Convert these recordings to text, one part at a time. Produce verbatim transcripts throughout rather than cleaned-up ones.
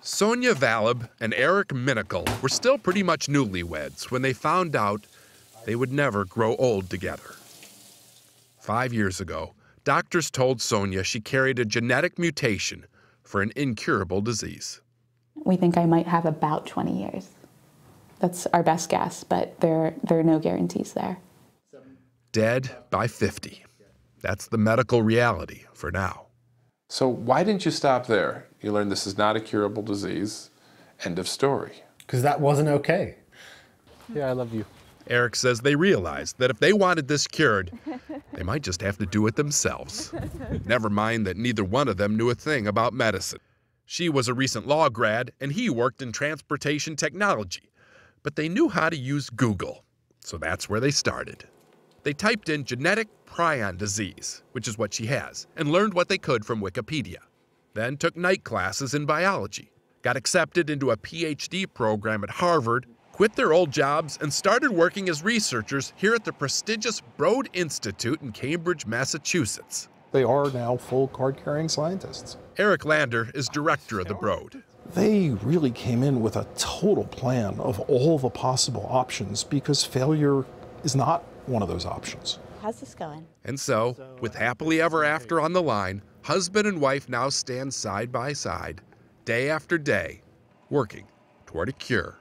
Sonia Vallabh and Eric Minikel were still pretty much newlyweds when they found out they would never grow old together. Five years ago, doctors told Sonia she carried a genetic mutation for an incurable disease. We think I might have about twenty years. That's our best guess, but there, there are no guarantees there. Dead by fifty. That's the medical reality for now. So why didn't you stop there? You learned this is not a curable disease. End of story. Because that wasn't okay. Yeah, I love you. Eric says they realized that if they wanted this cured, they might just have to do it themselves. Never mind that neither one of them knew a thing about medicine. She was a recent law grad, and he worked in transportation technology. But they knew how to use Google, so that's where they started. They typed in genetic prion disease, which is what she has, and learned what they could from Wikipedia. Then took night classes in biology, got accepted into a P H D program at Harvard, quit their old jobs, and started working as researchers here at the prestigious Broad Institute in Cambridge, Massachusetts. They are now full card-carrying scientists. Eric Lander is director of the Broad. They really came in with a total plan of all the possible options because failure is not one of those options. How's this going? And so, with happily ever after on the line, husband and wife now stand side by side, day after day, working toward a cure.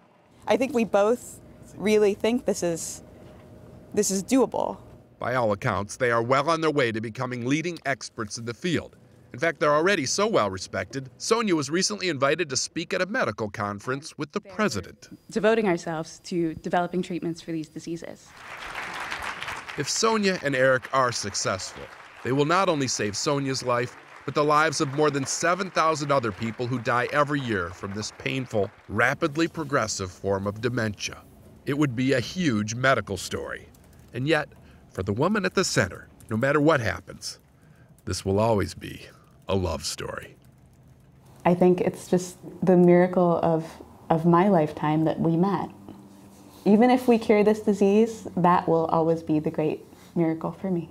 I think we both really think this is, this is doable. By all accounts, they are well on their way to becoming leading experts in the field. In fact, they're already so well respected, Sonia was recently invited to speak at a medical conference with the president. Devoting ourselves to developing treatments for these diseases. If Sonia and Eric are successful, they will not only save Sonia's life, but the lives of more than seven thousand other people who die every year from this painful, rapidly progressive form of dementia. It would be a huge medical story. And yet, for the woman at the center, no matter what happens, this will always be a love story. I think it's just the miracle of, of my lifetime that we met. Even if we cure this disease, that will always be the great miracle for me.